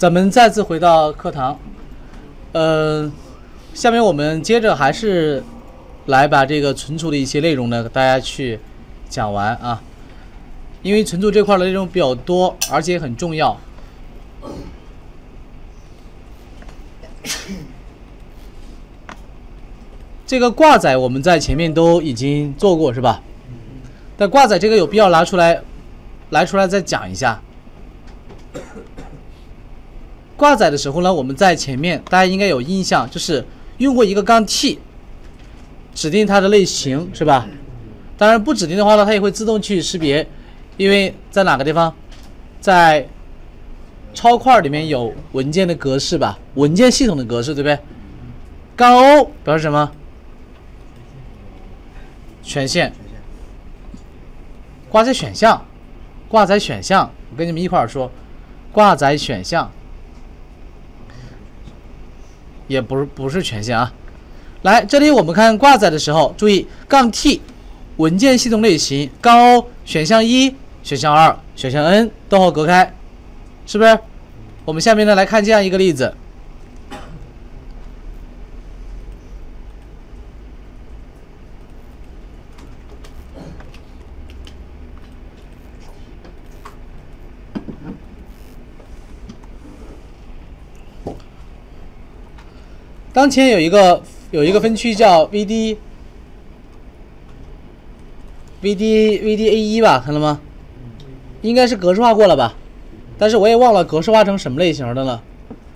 咱们再次回到课堂，下面我们接着还是来把这个存储的一些内容呢，大家去讲完啊。因为存储这块的内容比较多，而且很重要。这个挂载我们在前面都已经做过，是吧？但挂载这个有必要拿出来再讲一下。挂载的时候呢，我们在前面大家应该有印象，就是用过一个-t， 指定它的类型，是吧？当然不指定的话呢，它也会自动去识别，因为在哪个地方，在超块里面有文件的格式吧，文件系统的格式，对不对？-o 表示什么？权限。挂载选项，挂载选项，我跟你们一块儿说，挂载选项也不是权限啊。来，这里我们看挂载的时候，注意-t 文件系统类型-o 选项1、选项2、选项 n 逗号隔开，是不是？我们下面呢来看这样一个例子。当前有一个分区叫 VDA1 吧，看到吗？应该是格式化过了吧，但是我也忘了格式化成什么类型的了。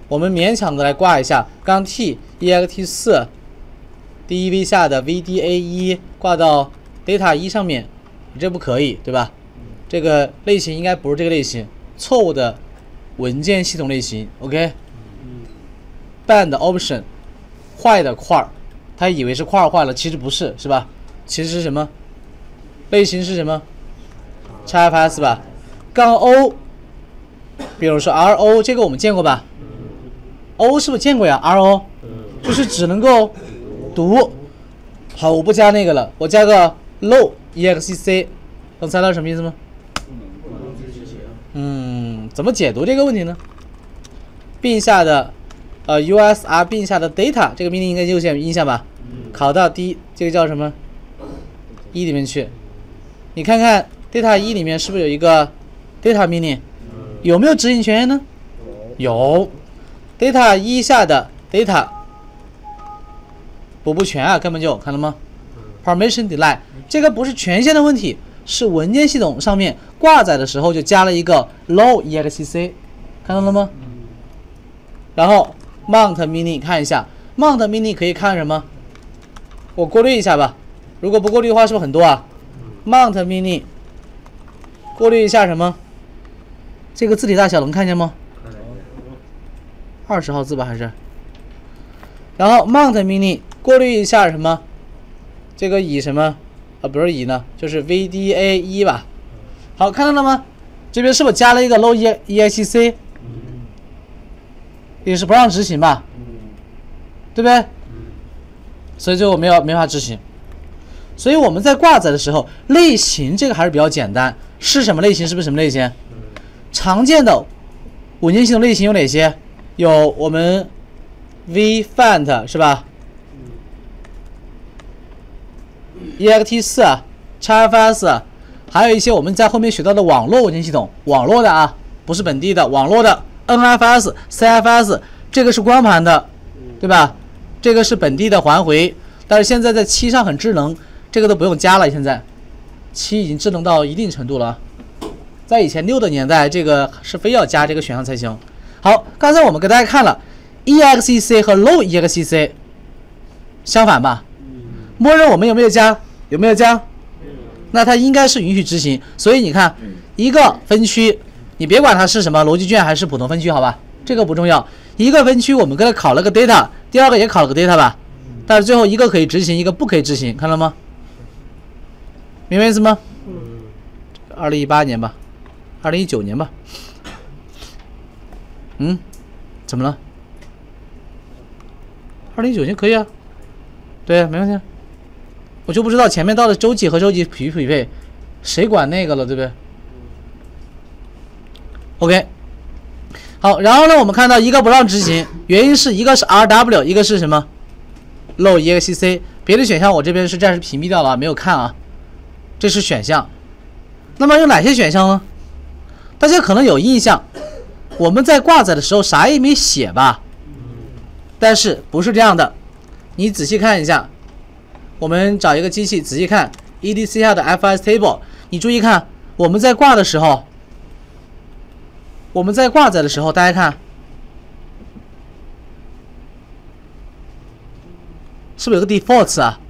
我们勉强的来挂一下，-t ext4 div 下的 VDA1 挂到 data1 上面，这不可以，对吧？这个类型应该不是这个类型，错误的文件系统类型。OK， band option。坏的块儿，他以为是块儿坏了，其实不是，是吧？其实是什么类型是什么 ？XFS 吧，-o， 比如说 RO， 这个我们见过吧 ？O 是不是见过呀 ？RO 就是只能够读。好，我不加那个了，我加个 low exec， 能猜到什么意思吗？怎么解读这个问题呢？并下的。usr 并下的 data 这个命令应该就有印象吧？考到D这个叫什么一里面去？你看看 data 一里面是不是有一个 data 命令？有没有执行权限呢？有 ，data 一下的 data 补不全啊，根本就看到吗 ？permission deny 这个不是权限的问题，是文件系统上面挂载的时候就加了一个 low exec， 看到了吗？然后。mount 命令看一下 ，mount 命令可以看什么？我过滤一下吧。如果不过滤的话，是不是很多啊 ？mount 命令过滤一下什么？这个字体大小能看见吗？20号字吧，还是？然后 mount 命令过滤一下什么？这个以什么？啊，不是以呢，就是 VDA1 吧。好，看到了吗？这边是不是加了一个 low exec？也是不让执行吧，对不对？所以就我没法执行。所以我们在挂载的时候，类型这个还是比较简单，是什么类型是不是什么类型？常见的文件系统类型有哪些？有我们 vfont 是吧 ？ext4、XFS， 还有一些我们在后面学到的网络文件系统，网络的啊，不是本地的，网络的。NFS、CFS 这个是光盘的，对吧？这个是本地的环回，但是现在在7上很智能，这个都不用加了。现在7已经智能到一定程度了，在以前6的年代，这个是非要加这个选项才行。好，刚才我们给大家看了 exec 和 low exec 相反吧？默认我们有没有加？有没有加？那它应该是允许执行，所以你看一个分区。你别管它是什么逻辑卷还是普通分区，好吧，这个不重要。一个分区我们跟它考了个 data， 第二个也考了个 data 吧，但是最后一个可以执行，一个不可以执行，看到吗？明白意思吗？2018年吧，2019年吧。怎么了？2019年可以啊，对，没问题。我就不知道前面到的周几和周几匹不匹配，谁管那个了，对不对？OK，好，然后呢，我们看到一个不让执行，原因是一个是 RW， 一个是什么 low exec， 别的选项我这边是暂时屏蔽掉了，没有看啊。这是选项。那么有哪些选项呢？大家可能有印象，我们在挂载的时候啥也没写吧？但是不是这样的？你仔细看一下，我们找一个机器仔细看 EDC 下的 FS table， 你注意看，我们在挂的时候。 我们在挂载的时候，大家看，是不是有个 defaults 啊？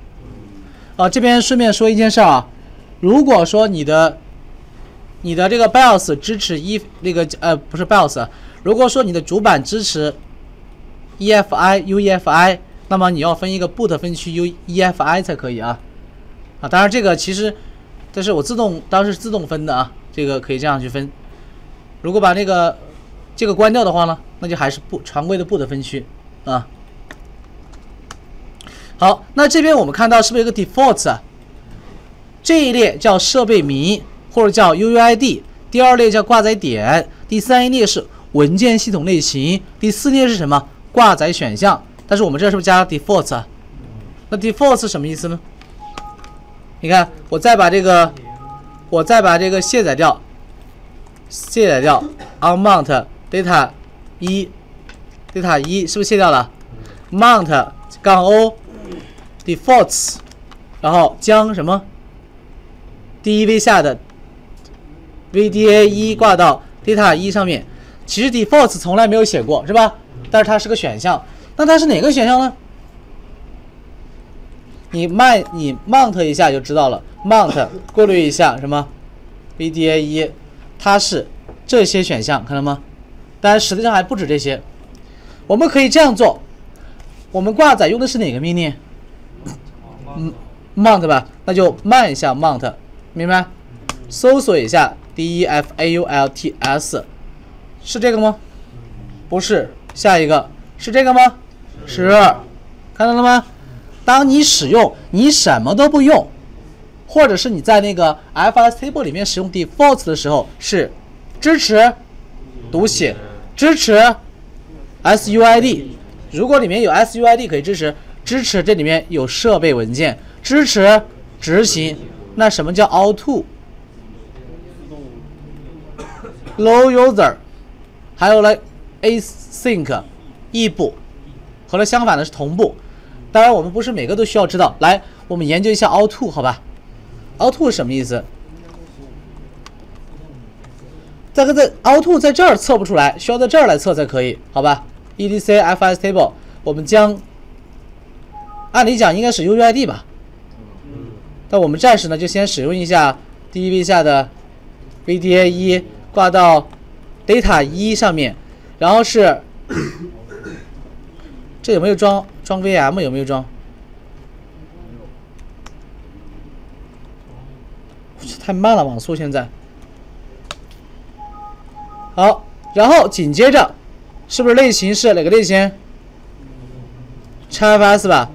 啊，这边顺便说一件事啊，如果说你的这个 BIOS 支持不是 BIOS， 如果说你的主板支持 EFI、UEFI， 那么你要分一个 boot 分区 UEFI 才可以啊。啊，当然这个其实这是我当时自动分的啊，这个可以这样去分。 如果把那个这个关掉的话呢，那就还是常规的boot分区啊。好，那这边我们看到是不是一个 defaults 啊？这一列叫设备名或者叫 UUID， 第二列叫挂载点，第三列是文件系统类型，第四列是什么？挂载选项。但是我们这是不是加了 defaults 啊？那 defaults 是什么意思呢？你看，我再把这个卸载掉。 卸载掉 onMount data 1 data 1是不是卸掉了 ？mount 杠 o defaults， 然后将什么 DEV 下的 VDA 1挂到 data 1上面。其实 defaults 从来没有写过，是吧？但是它是个选项。那它是哪个选项呢？你 mount 一下就知道了。mount 过滤一下什么 VDA 1。 它是这些选项，看到吗？当然，实际上还不止这些。我们可以这样做：我们挂载用的是哪个命令？mount 吧，那就慢一下 mount， 明白？搜索一下 defaults， 是这个吗？不是，下一个是这个吗？是，看到了吗？当你使用，你什么都不用。 或者是你在那个 FS table 里面使用 defaults 的时候，是支持读写，支持 SUID。如果里面有 SUID 可以支持，支持这里面有设备文件，支持执行。那什么叫 auto、low user， 还有了 async 异步，和它相反的是同步。当然，我们不是每个都需要知道。来，我们研究一下 auto 好吧？ auto 什么意思？在 auto 在这儿测不出来，需要在这儿来测才可以，好吧 ？EDC FS table， 我们将按理讲应该是 UUID 吧，但我们暂时呢就先使用一下 DEV 下的 VDA 1挂到 data 1上面，然后是这有没有装 VM 有没有装？ 太慢了，网速现在。好，然后紧接着，是不是类型是哪个类型 ？XFS 吧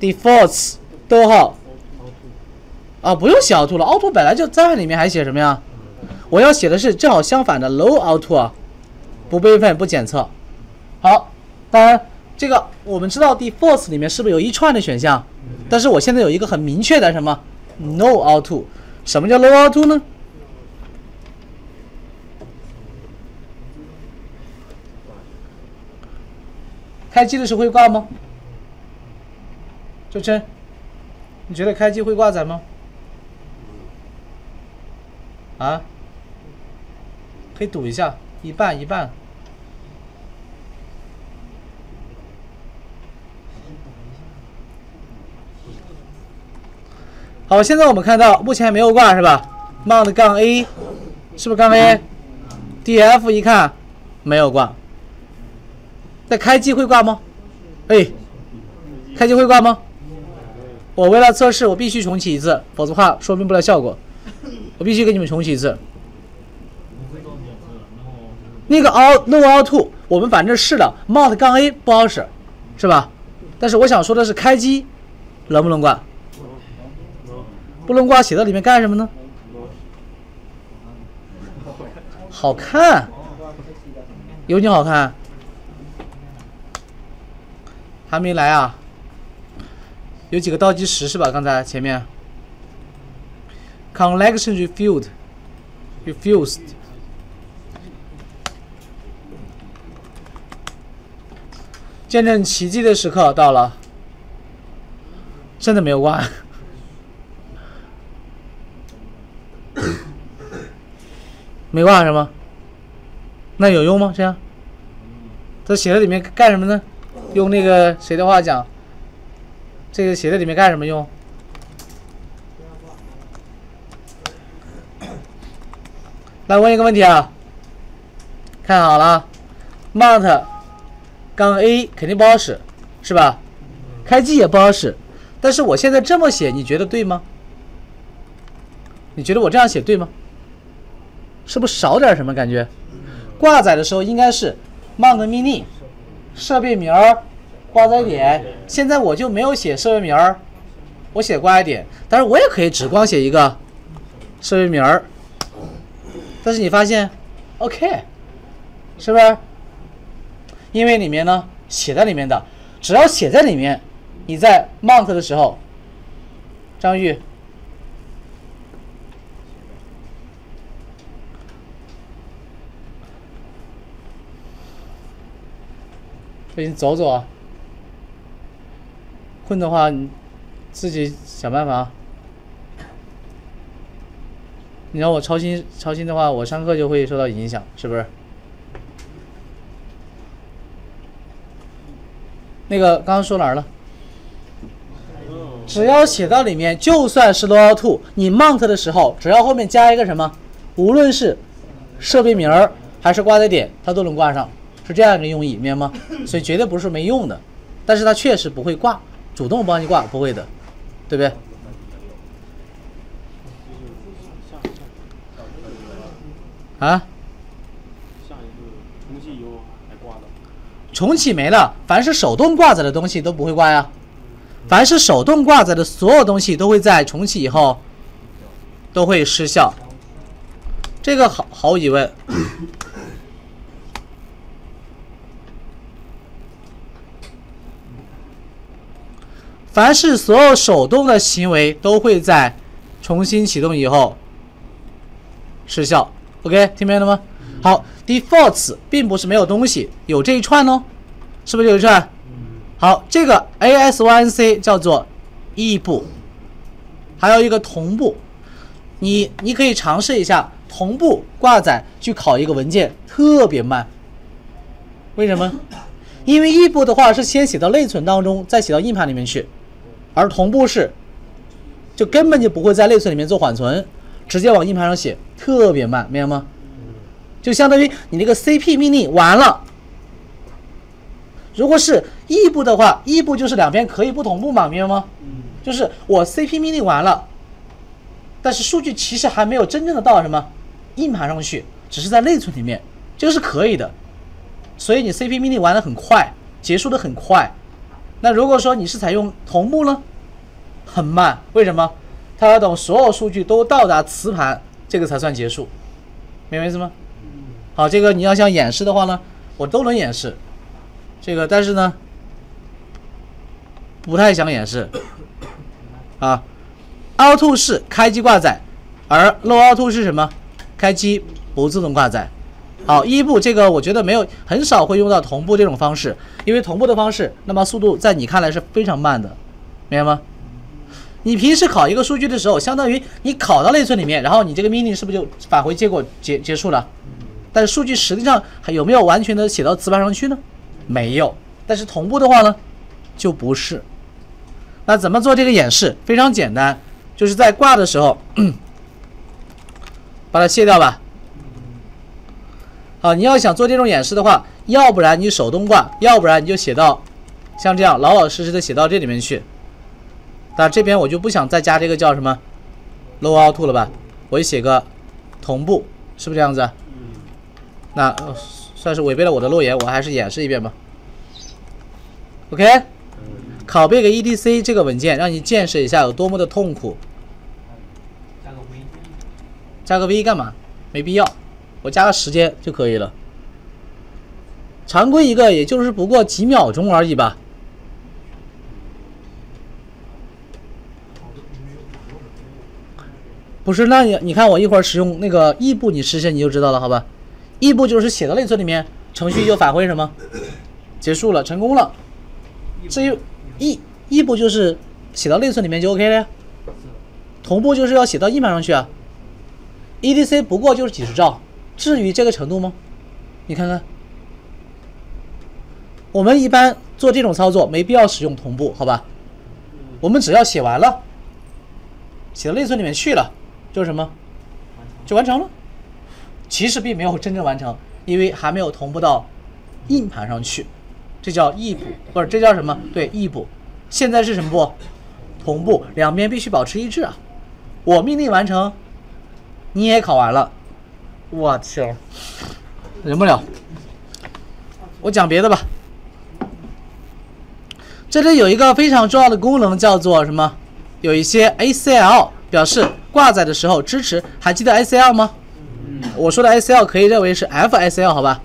，defaults 逗号啊，不用写 auto 了 ，auto 本来就在里面，还写什么呀？我要写的是正好相反的 low auto 啊，不备份不检测。好，当然这个我们知道 defaults 里面是不是有一串的选项？但是我现在有一个很明确的什么？ No auto， 什么叫 No auto 呢？开机的时候会挂吗？周琛，你觉得开机会挂载吗？啊？可以赌一下，一半一半。好，现在我们看到目前还没有挂是吧 ？mount 杠 a 是不是杠 a？df 一看没有挂。那开机会挂吗？哎，开机会挂吗？我为了测试，我必须重启一次，否则的话说明不了效果。我必须给你们重启一次。那个 no auto 我们反正试了 ，mount 杠 a 不好使，是吧？但是我想说的是，开机能不能挂？ 不能挂写到里面干什么呢？好看，有你好看，还没来啊？有几个倒计时是吧？刚才前面 ，connection refused。 见证奇迹的时刻到了，真的没有挂。没挂什么？那有用吗？这样，这写在里面干什么呢？用那个谁的话讲，这个写在里面干什么用？来问一个问题啊，看好了 ，mount。 杠 A 肯定不好使，是吧？开机也不好使，但是我现在这么写，你觉得对吗？你觉得我这样写对吗？是不是少点什么感觉？挂载的时候应该是 mount mini 设备名儿挂载点，现在我就没有写设备名儿，我写挂载点，但是我也可以只光写一个设备名儿。但是你发现 ，OK， 是不是？ 因为里面呢写在里面的，只要写在里面，你在 mount 的时候，张玉，对你走走啊，困的话你自己想办法。你让我操心的话，我上课就会受到影响，是不是？ 那个刚刚说哪儿了？只要写到里面，就算是 Local2， 你 mount 的时候，只要后面加一个什么，无论是设备名儿还是挂载点，它都能挂上，是这样一个用意，明白吗？所以绝对不是没用的，但是它确实不会挂，主动帮你挂不会的，对不对？啊？ 重启没了，凡是手动挂载的东西都不会挂呀。凡是手动挂载的所有东西都会在重启以后都会失效，这个毫无疑问。凡是所有手动的行为都会在重新启动以后失效。OK， 听明白了吗？ 好 ，defaults 并不是没有东西，有这一串哦，是不是有一串？好，这个 ASYNC 叫做异步，还有一个同步，你可以尝试一下同步挂载去考一个文件，特别慢。为什么？因为异步的话是先写到内存当中，再写到硬盘里面去，而同步是就根本就不会在内存里面做缓存，直接往硬盘上写，特别慢，明白吗？ 就相当于你那个 CP 命令完了。如果是异步的话，异步就是两边可以不同步嘛，明白吗？就是我 CP 命令完了，但是数据其实还没有真正的到什么硬盘上去，只是在内存里面，这个是可以的。所以你 CP 命令完的很快，结束的很快。那如果说你是采用同步呢，很慢，为什么？它要等所有数据都到达磁盘，这个才算结束，明白意思吗？ 好，这个你要想演示的话呢，我都能演示，这个但是呢，不太想演示，啊 ，auto 是开机挂载，而 low auto 是什么？开机不自动挂载。好，异步这个我觉得没有很少会用到同步这种方式，因为同步的方式，那么速度在你看来是非常慢的，明白吗？你平时考一个数据的时候，相当于你考到内存里面，然后你这个命令是不是就返回结果结束了？ 但是数据实际上还有没有完全的写到磁盘上去呢？没有。但是同步的话呢，就不是。那怎么做这个演示？非常简单，就是在挂的时候，把它卸掉吧。好，你要想做这种演示的话，要不然你手动挂，要不然你就写到像这样老老实实的写到这里面去。但这边我就不想再加这个叫什么 low auto 了吧？我就写个同步，是不是这样子？ 那算是违背了我的诺言，我还是演示一遍吧。OK， 拷贝给 EDC 这个文件，让你见识一下有多么的痛苦。加个 V， 加个 V 干嘛？没必要，我加个时间就可以了。常规一个也就是不过几秒钟而已吧。不是，那你看我一会儿使用那个异步你实现你就知道了，好吧？异步就是写到内存里面，程序就返回什么，结束了，成功了。至于异步就是写到内存里面就 OK 了呀。同步就是要写到硬盘上去啊。EDC 不过就是几十兆，至于这个程度吗？你看看，我们一般做这种操作没必要使用同步，好吧？我们只要写完了，写到内存里面去了。就是什么，就完成了。其实并没有真正完成，因为还没有同步到硬盘上去，这叫异步，不是这叫什么？对，异步。现在是什么步？同步，两边必须保持一致啊。我命令完成，你也考完了，我天，忍不了。我讲别的吧。这里有一个非常重要的功能，叫做什么？有一些 ACL 表示。挂载的时候支持，还记得 ACL 吗？我说的 ACL 可以认为是 FACL， 好吧？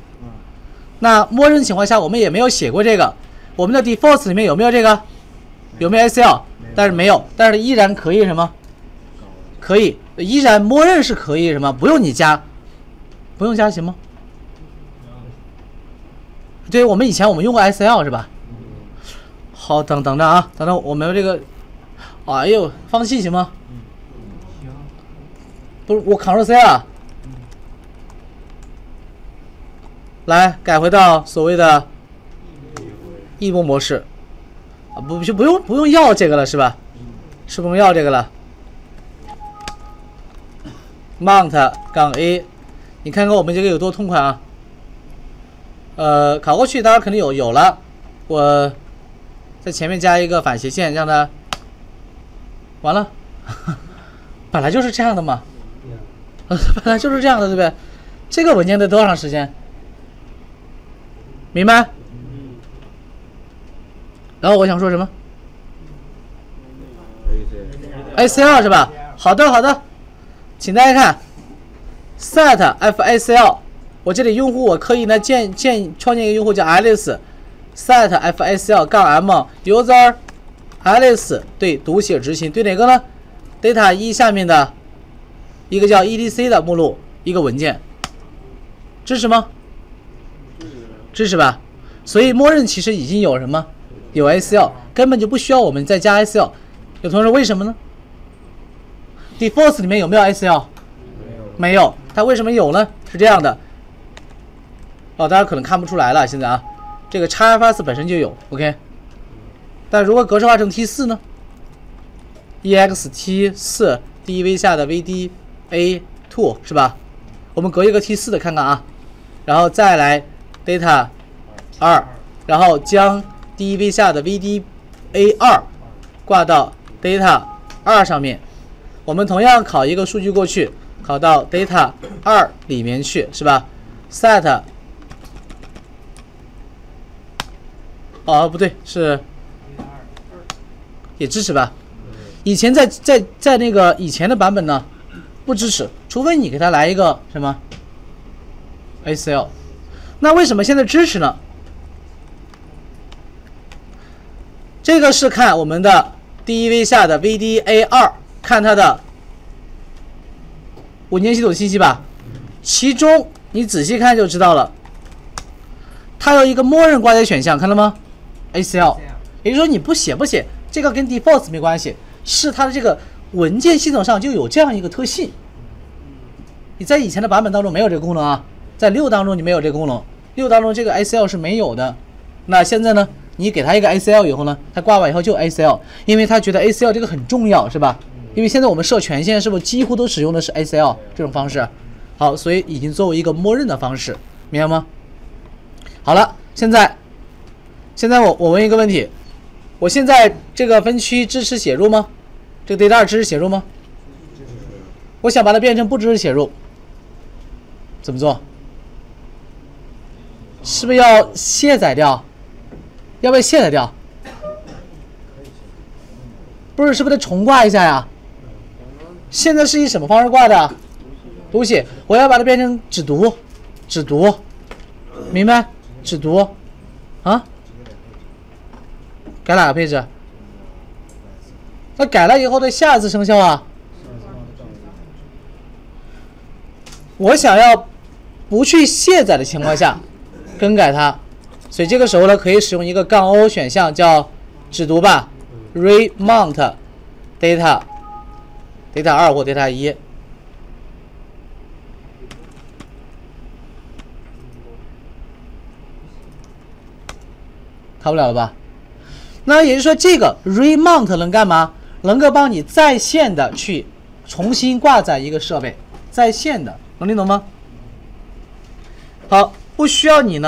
那默认情况下我们也没有写过这个，我们的 default 里面有没有这个？有没有 ACL？ 但是没有，但是依然可以什么？可以，依然默认是可以什么？不用你加，不用加行吗？对，我们以前我们用过 ACL 是吧？好，等着啊，等着我们这个，哎呦，放弃行吗？不是我 Ctrl C 啊，来改回到所谓的异步模式啊，不用要这个了是吧？是不用要这个了。mount 杠 A， 你看看我们这个有多痛快啊！考过去当然肯定有了，我在前面加一个反斜线，让它完了，本来就是这样的嘛。本来就是这样的，对不对？这个文件得多长时间？明白？然后我想说什么 ？ACL 是吧？好的，请大家看 set FACL， 我这里用户我刻意来创建一个用户叫 Alice， set FACL 杠 M user Alice 对读写执行对哪个呢 ？data 1下面的。一个叫 EDC 的目录，一个文件，支持吗？支持吧。所以默认其实已经有什么？有 ACL， 根本就不需要我们再加 ACL。有同学说为什么呢 ？Default 里面有没有 ACL？ 没有。它为什么有呢？是这样的。哦，大家可能看不出来了，现在啊，这个 XFS 本身就有 OK。但如果格式化成 T4 呢 ？ext4 DV 下的 VD。A2 是吧？我们隔一个 T4 的看看啊，然后再来 data 2，然后将 DV 下的 VD A2 挂到 data 2上面。我们同样拷一个数据过去，拷到 data 2里面去是吧 ？set 哦不对，是也支持吧？以前在那个以前的版本呢？不支持，除非你给它来一个什么 ACL。那为什么现在支持呢？这个是看我们的 DEV 下的 VDA2， 看它的文件系统信息吧。其中你仔细看就知道了，它有一个默认挂载选项，看到吗 ？ACL， 也就是说你不写，这个跟 default 没关系，是它的这个。文件系统上就有这样一个特性，你在以前的版本当中没有这个功能啊，在6当中你没有这个功能，6当中这个 ACL 是没有的。那现在呢，你给它一个 ACL 以后呢，它挂完以后就 ACL， 因为它觉得 ACL 这个很重要，是吧？因为现在我们设权限是不是几乎都使用的是 ACL 这种方式？好，所以已经作为一个默认的方式，明白吗？好了，现在我问一个问题，我现在这个分区支持写入吗？这个 data 2支持写入吗？我想把它变成不支持写入，怎么做？是不是要卸载掉？要不要卸载掉？不是，是不是得重挂一下呀？现在是以什么方式挂的？读写，我要把它变成只读，明白？制毒啊？改哪个配置？那改了以后的下次生效啊？我想要不去卸载的情况下更改它，所以这个时候呢，可以使用一个杠 O 选项叫只读吧 remount data 2或 data 1。 看不了了吧？那也就是说，这个 remount 能干嘛？能够帮你在线的去重新挂载一个设备，在线的，能听懂吗？好，不需要你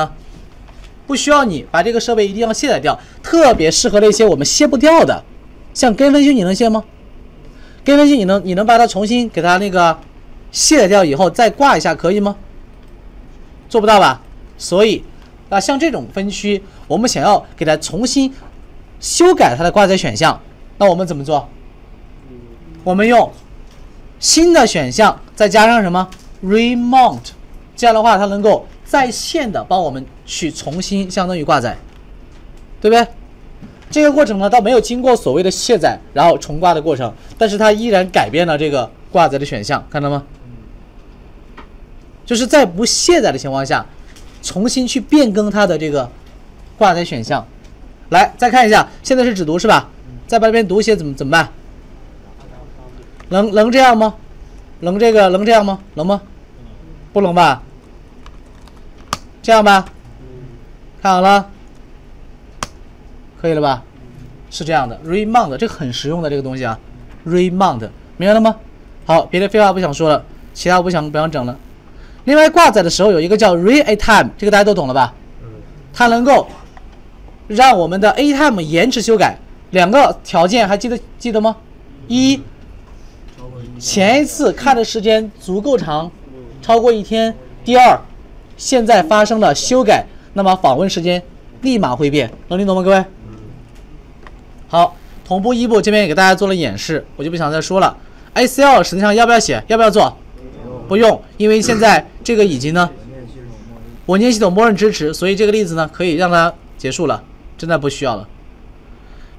把这个设备一定要卸载掉，特别适合那些我们卸不掉的，像跟分析你能卸吗？跟分析你能把它重新给它那个卸载掉以后再挂一下可以吗？做不到吧？所以。 那像这种分区，我们想要给它重新修改它的挂载选项，那我们怎么做？我们用新的选项再加上什么 remount， 这样的话它能够在线的帮我们去重新相当于挂载，对不对？这个过程呢，倒没有经过所谓的卸载然后重挂的过程，但是它依然改变了这个挂载的选项，看到吗？就是在不卸载的情况下。 重新去变更它的这个挂载选项，来再看一下，现在是只读是吧？再把这边读写怎么办？能这样吗？能这样吗？能吗？不能吧？这样吧，看好了，可以了吧？是这样的 ，remount 这个很实用的这个东西啊 ，remount 明白了吗？好，别的废话不想说了，其他不想整了。 另外，挂载的时候有一个叫 readAtime， 这个大家都懂了吧？它能够让我们的 atime 延迟修改，两个条件还记得吗？一，前一次看的时间足够长，超过一天；第二，现在发生了修改，那么访问时间立马会变，能听懂吗，各位？好，同步异步这边也给大家做了演示，我就不想再说了。Excel 实际上要不要写？要不要做？ 不用，因为现在这个已经呢，文件系统默认支持，所以这个例子呢可以让它结束了，真的不需要了。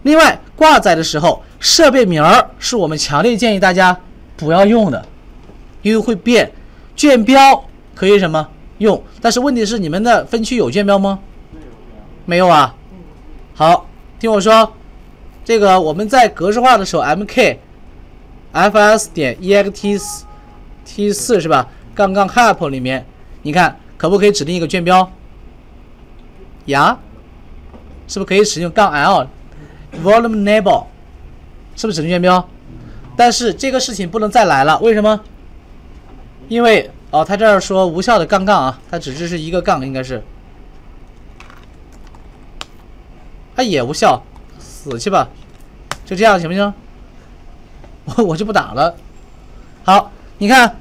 另外，挂载的时候，设备名儿是我们强烈建议大家不要用的，因为会变。卷标可以什么用？但是问题是你们的分区有卷标吗？没有啊。好，听我说，这个我们在格式化的时候 ，mkfs.ext。 T4是吧？杠 help 里面，你看可不可以指定一个卷标？呀，是不是可以使用杠 L volume label？ 是不是指定卷标？但是这个事情不能再来了，为什么？因为哦，他这儿说无效的杠啊，它只支持一个杠，应该是，它也无效，死去吧，就这样行不行？我就不打了，好。 你看，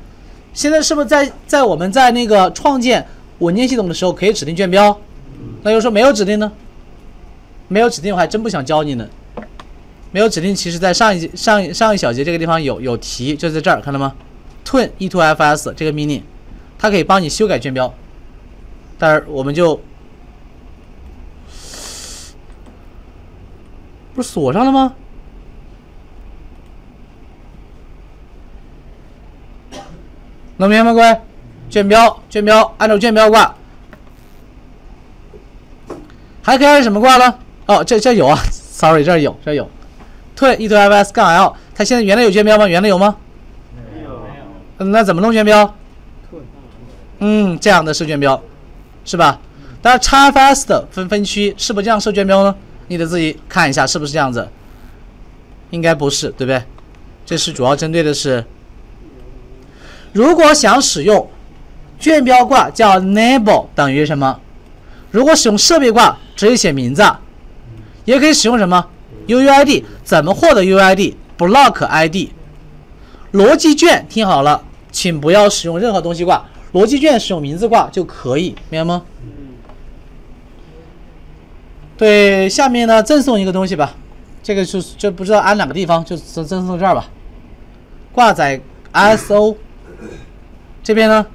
现在是不是在我们在那个创建文件系统的时候可以指定卷标？那又说没有指定呢？没有指定我还真不想教你呢。没有指定，其实在上一小节这个地方有提，就在这儿看到吗 ？tun e2fs 这个命令，它可以帮你修改卷标，但是我们就不是锁上了吗？ 能明白吗，各位？卷标，按照卷标挂，还可以按什么挂呢？哦，这有啊 ，sorry， 这有，退 e2fs 杠 l， 它现在原来有卷标吗？原来有吗？没有。那怎么弄卷标？嗯，这样的设卷标，是吧？当然 ，xfs 的分区是不是这样设卷标呢？你得自己看一下是不是这样子，应该不是，对不对？这是主要针对的是。 如果想使用卷标挂，叫 label 等于什么？如果使用设备挂，直接写名字，也可以使用什么 UUID？ 怎么获得 UUID？Block ID。逻辑卷听好了，请不要使用任何东西挂，逻辑卷使用名字挂就可以，明白吗？对，下面呢赠送一个东西吧，这个就是这不知道安哪个地方，就赠送这儿吧。挂载 ISO。 这边呢？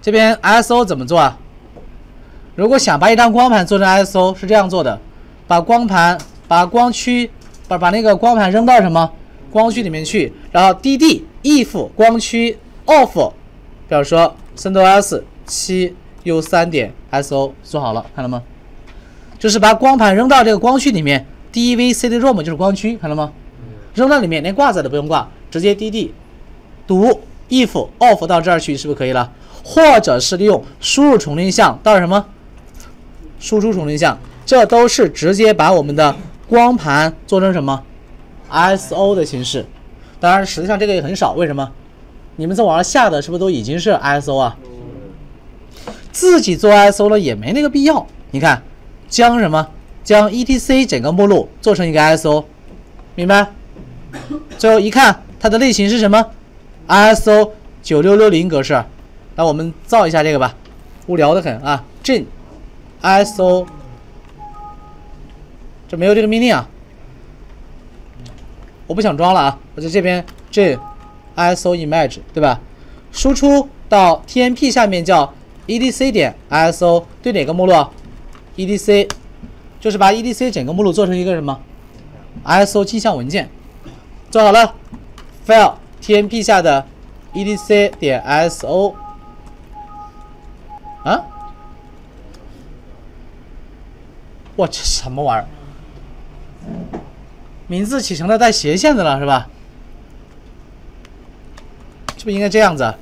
这边 ISO 怎么做啊？如果想把一张光盘做成 ISO， 是这样做的：把那个光盘扔到什么光区里面去，然后 dd if 光区 of， 比如说 CentOS 7U3.ISO 做好了，看到吗？就是把光盘扔到这个光区里面 ，DVCD-ROM 就是光区，看到吗？扔到里面连挂载都不用挂，直接 dd 读 if of 到这儿去，是不是可以了？或者是利用输入重定项到什么输出重定项，这都是直接把我们的光盘做成什么 ISO 的形式。当然，实际上这个也很少，为什么？你们在网上下的是不是都已经是 ISO 啊？自己做 ISO 了也没那个必要。你看，将 etc 整个目录做成一个 ISO， 明白？最后一看它的类型是什么 ？ISO 9660格式。那我们造一下这个吧，无聊的很啊。gen ISO 这没有这个命令啊，我不想装了啊。我在这边 gen ISO image 对吧？输出到 TMP 下面叫 EDC 点 ISO 对哪个目录 ？EDC 就是把 EDC 整个目录做成一个什么 ISO 镜像文件。做好了 ，file TMP 下的 EDC 点 ISO。 啊！我这什么玩意儿？名字起成了带斜线的了是吧？是不是应该这样子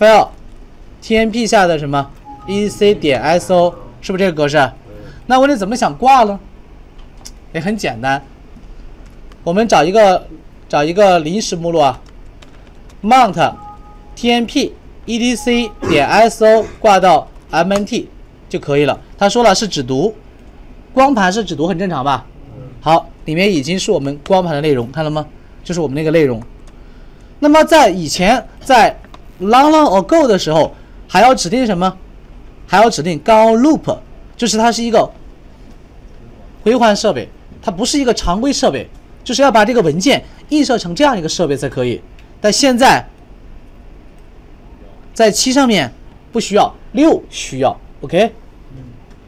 ？file tmp 下的什么 etc 点 iso 是不是这个格式？那我得怎么想挂呢？也很简单，我们找一个临时目录啊。 mount tmp etc 点 iso 挂到 mnt 就可以了。他说了是只读，光盘是只读，很正常吧？好，里面已经是我们光盘的内容，看到吗？就是我们那个内容。那么在以前在 long ago 的时候，还要指定什么？还要指定 gone loop， 就是它是一个回环设备，它不是一个常规设备，就是要把这个文件映射成这样一个设备才可以。 但现在，在7上面不需要，6需要 ，OK，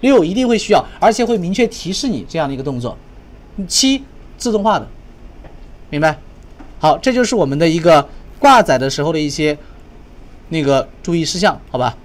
6一定会需要，而且会明确提示你这样的一个动作，7自动化的，明白？好，这就是我们的一个挂载的时候的一些那个注意事项，好吧？